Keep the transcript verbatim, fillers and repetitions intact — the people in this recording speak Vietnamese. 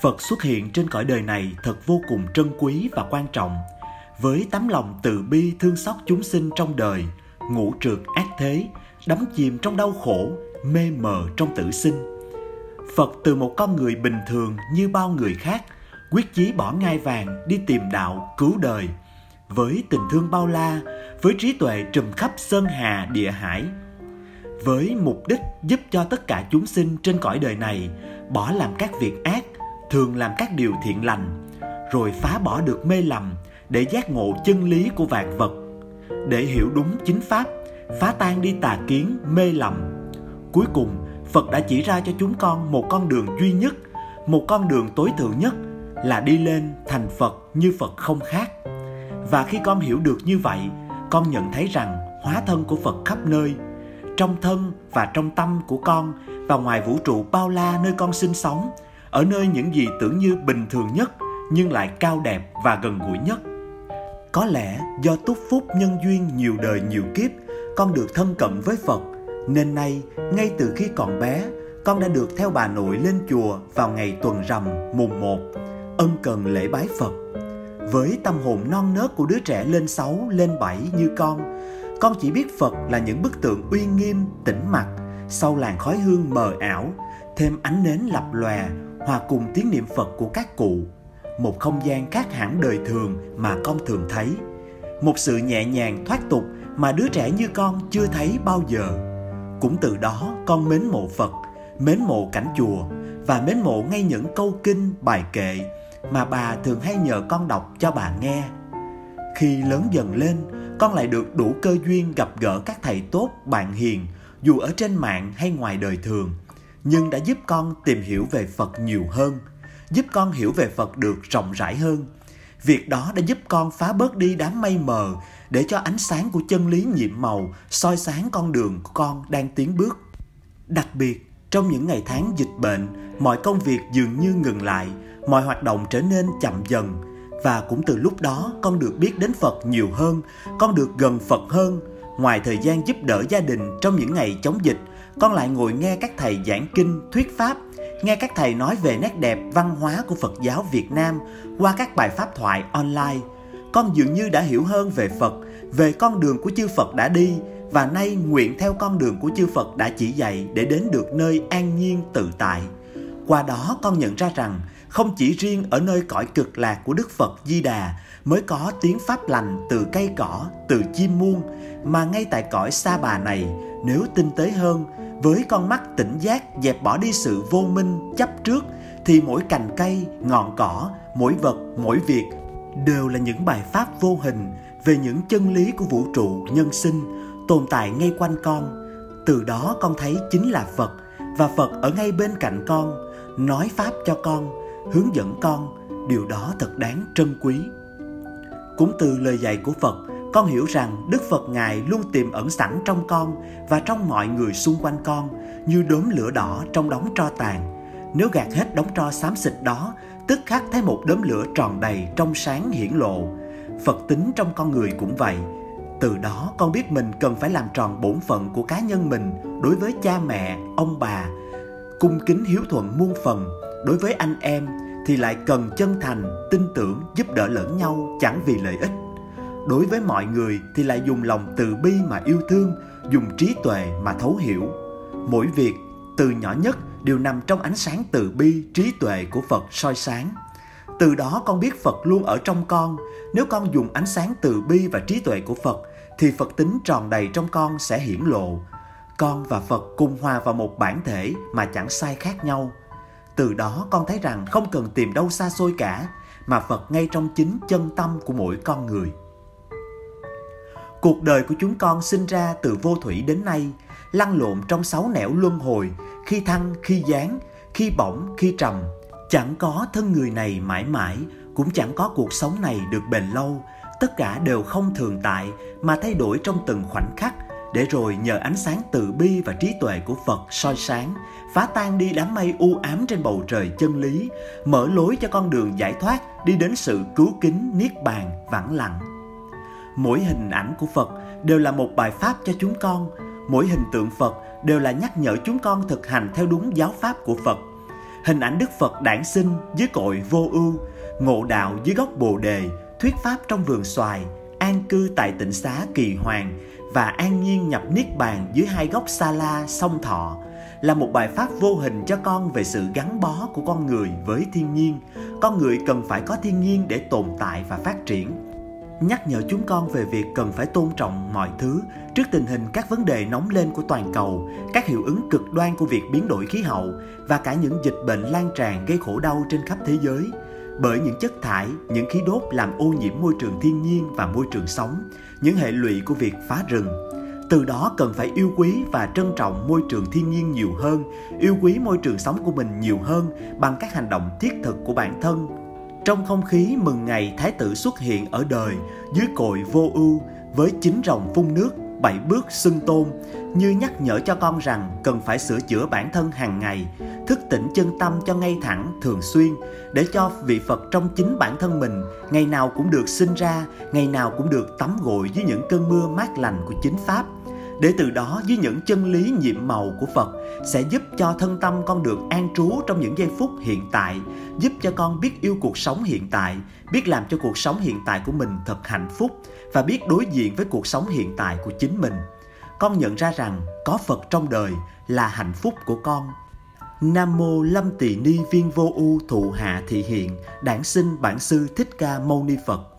Phật xuất hiện trên cõi đời này thật vô cùng trân quý và quan trọng. Với tấm lòng từ bi thương xót chúng sinh trong đời, ngũ trượt ác thế, đắm chìm trong đau khổ, mê mờ trong tử sinh, Phật từ một con người bình thường như bao người khác, quyết chí bỏ ngai vàng đi tìm đạo cứu đời. Với tình thương bao la, với trí tuệ trùm khắp sơn hà địa hải, với mục đích giúp cho tất cả chúng sinh trên cõi đời này bỏ làm các việc ác, thường làm các điều thiện lành, rồi phá bỏ được mê lầm để giác ngộ chân lý của vạn vật, để hiểu đúng chính pháp, phá tan đi tà kiến mê lầm. Cuối cùng, Phật đã chỉ ra cho chúng con một con đường duy nhất, một con đường tối thượng nhất là đi lên thành Phật như Phật không khác. Và khi con hiểu được như vậy, con nhận thấy rằng hóa thân của Phật khắp nơi, trong thân và trong tâm của con và ngoài vũ trụ bao la nơi con sinh sống, ở nơi những gì tưởng như bình thường nhất nhưng lại cao đẹp và gần gũi nhất. Có lẽ do túc phúc nhân duyên nhiều đời nhiều kiếp, con được thân cận với Phật, nên nay, ngay từ khi còn bé, con đã được theo bà nội lên chùa vào ngày tuần rằm mùng một, ân cần lễ bái Phật. Với tâm hồn non nớt của đứa trẻ lên sáu, lên bảy như con, con chỉ biết Phật là những bức tượng uy nghiêm, tĩnh mặc, sau làn khói hương mờ ảo, thêm ánh nến lập lòe, hòa cùng tiếng niệm Phật của các cụ. Một không gian khác hẳn đời thường mà con thường thấy. Một sự nhẹ nhàng thoát tục mà đứa trẻ như con chưa thấy bao giờ. Cũng từ đó con mến mộ Phật, mến mộ cảnh chùa và mến mộ ngay những câu kinh, bài kệ mà bà thường hay nhờ con đọc cho bà nghe. Khi lớn dần lên, con lại được đủ cơ duyên gặp gỡ các thầy tốt, bạn hiền, dù ở trên mạng hay ngoài đời thường, nhưng đã giúp con tìm hiểu về Phật nhiều hơn, giúp con hiểu về Phật được rộng rãi hơn. Việc đó đã giúp con phá bớt đi đám mây mờ để cho ánh sáng của chân lý nhiệm màu soi sáng con đường của con đang tiến bước. Đặc biệt, trong những ngày tháng dịch bệnh, mọi công việc dường như ngừng lại, mọi hoạt động trở nên chậm dần. Và cũng từ lúc đó, con được biết đến Phật nhiều hơn, con được gần Phật hơn. Ngoài thời gian giúp đỡ gia đình trong những ngày chống dịch, con lại ngồi nghe các thầy giảng kinh, thuyết pháp, nghe các thầy nói về nét đẹp văn hóa của Phật giáo Việt Nam qua các bài pháp thoại online. Con dường như đã hiểu hơn về Phật, về con đường của chư Phật đã đi và nay nguyện theo con đường của chư Phật đã chỉ dạy để đến được nơi an nhiên tự tại. Qua đó con nhận ra rằng không chỉ riêng ở nơi cõi cực lạc của Đức Phật Di Đà mới có tiếng pháp lành từ cây cỏ, từ chim muông, mà ngay tại cõi Sa Bà này, nếu tinh tế hơn, với con mắt tỉnh giác dẹp bỏ đi sự vô minh, chấp trước, thì mỗi cành cây, ngọn cỏ, mỗi vật, mỗi việc đều là những bài pháp vô hình về những chân lý của vũ trụ nhân sinh tồn tại ngay quanh con. Từ đó con thấy chính là Phật, và Phật ở ngay bên cạnh con, nói pháp cho con, hướng dẫn con. Điều đó thật đáng trân quý. Cũng từ lời dạy của Phật, con hiểu rằng Đức Phật Ngài luôn tiềm ẩn sẵn trong con và trong mọi người xung quanh con, như đốm lửa đỏ trong đống tro tàn. Nếu gạt hết đống tro xám xịt đó, tức khắc thấy một đốm lửa tròn đầy trong sáng hiển lộ. Phật tính trong con người cũng vậy. Từ đó con biết mình cần phải làm tròn bổn phận của cá nhân mình đối với cha mẹ, ông bà, cung kính hiếu thuận muôn phần. Đối với anh em thì lại cần chân thành, tin tưởng, giúp đỡ lẫn nhau chẳng vì lợi ích. Đối với mọi người thì lại dùng lòng từ bi mà yêu thương, dùng trí tuệ mà thấu hiểu. Mỗi việc, từ nhỏ nhất, đều nằm trong ánh sáng từ bi, trí tuệ của Phật soi sáng. Từ đó con biết Phật luôn ở trong con. Nếu con dùng ánh sáng từ bi và trí tuệ của Phật, thì Phật tính tròn đầy trong con sẽ hiển lộ. Con và Phật cùng hòa vào một bản thể mà chẳng sai khác nhau. Từ đó con thấy rằng không cần tìm đâu xa xôi cả, mà Phật ngay trong chính chân tâm của mỗi con người. Cuộc đời của chúng con sinh ra từ vô thủy đến nay, lăn lộn trong sáu nẻo luân hồi, khi thăng, khi giáng, khi bổng, khi trầm. Chẳng có thân người này mãi mãi, cũng chẳng có cuộc sống này được bền lâu. Tất cả đều không thường tại, mà thay đổi trong từng khoảnh khắc, để rồi nhờ ánh sáng từ bi và trí tuệ của Phật soi sáng, phá tan đi đám mây u ám trên bầu trời chân lý, mở lối cho con đường giải thoát đi đến sự cứu kính, niết bàn, vãng lặng. Mỗi hình ảnh của Phật đều là một bài pháp cho chúng con. Mỗi hình tượng Phật đều là nhắc nhở chúng con thực hành theo đúng giáo pháp của Phật. hình ảnh Đức Phật đản sinh dưới cội vô ưu, ngộ đạo dưới gốc bồ đề, thuyết pháp trong vườn xoài, an cư tại tịnh xá Kỳ Hoàng và an nhiên nhập niết bàn dưới hai gốc Sa La sông Thọ là một bài pháp vô hình cho con về sự gắn bó của con người với thiên nhiên. Con người cần phải có thiên nhiên để tồn tại và phát triển. Nhắc nhở chúng con về việc cần phải tôn trọng mọi thứ trước tình hình các vấn đề nóng lên của toàn cầu, các hiệu ứng cực đoan của việc biến đổi khí hậu và cả những dịch bệnh lan tràn gây khổ đau trên khắp thế giới. Bởi những chất thải, những khí đốt làm ô nhiễm môi trường thiên nhiên và môi trường sống, những hệ lụy của việc phá rừng. Từ đó cần phải yêu quý và trân trọng môi trường thiên nhiên nhiều hơn, yêu quý môi trường sống của mình nhiều hơn bằng các hành động thiết thực của bản thân. Trong không khí mừng ngày Thái tử xuất hiện ở đời, dưới cội vô ưu, với chín rồng phun nước, bảy bước xưng tôn, như nhắc nhở cho con rằng cần phải sửa chữa bản thân hàng ngày, thức tỉnh chân tâm cho ngay thẳng thường xuyên, để cho vị Phật trong chính bản thân mình ngày nào cũng được sinh ra, ngày nào cũng được tắm gội dưới những cơn mưa mát lành của chính Pháp. Để từ đó với những chân lý nhiệm màu của Phật sẽ giúp cho thân tâm con được an trú trong những giây phút hiện tại, giúp cho con biết yêu cuộc sống hiện tại, biết làm cho cuộc sống hiện tại của mình thật hạnh phúc và biết đối diện với cuộc sống hiện tại của chính mình. Con nhận ra rằng có Phật trong đời là hạnh phúc của con. Nam mô Lâm Tỳ Ni Viên Vô Ưu Thụ Hạ Thị Hiện, đản sinh Bản Sư Thích Ca Mâu Ni Phật.